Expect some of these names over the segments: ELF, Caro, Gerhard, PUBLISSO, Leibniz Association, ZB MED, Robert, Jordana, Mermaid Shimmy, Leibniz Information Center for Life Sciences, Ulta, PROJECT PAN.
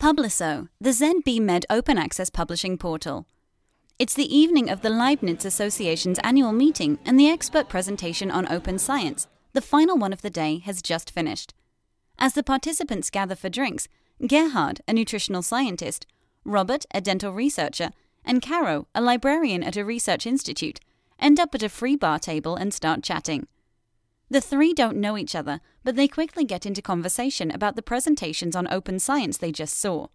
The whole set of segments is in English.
PUBLISSO, the ZB MED open access publishing portal. It's the evening of the Leibniz Association's annual meeting, and the expert presentation on open science, the final one of the day, has just finished. As the participants gather for drinks, Gerhard, a nutritional scientist, Robert, a dental researcher, and Caro, a librarian at a research institute, end up at a free bar table and start chatting. The three don't know each other, but they quickly get into conversation about the presentations on open science they just saw.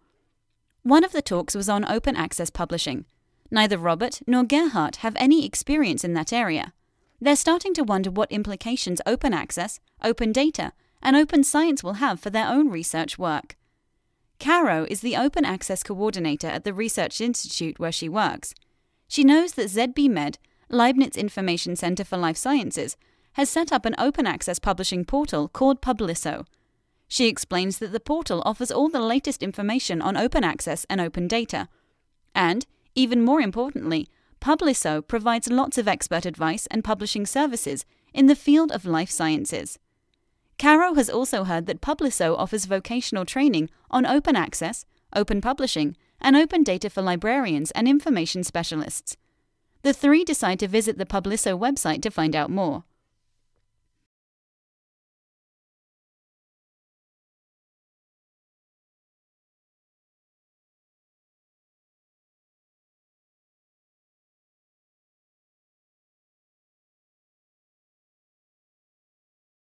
One of the talks was on open access publishing. Neither Robert nor Gerhard have any experience in that area. They're starting to wonder what implications open access, open data, and open science will have for their own research work. Caro is the open access coordinator at the research institute where she works. She knows that ZB MED, Leibniz Information Center for Life Sciences, has set up an open access publishing portal called PUBLISSO. She explains that the portal offers all the latest information on open access and open data, and even more importantly, PUBLISSO provides lots of expert advice and publishing services in the field of life sciences. Caro has also heard that PUBLISSO offers vocational training on open access, open publishing, and open data for librarians and information specialists. The three decide to visit the PUBLISSO website to find out more.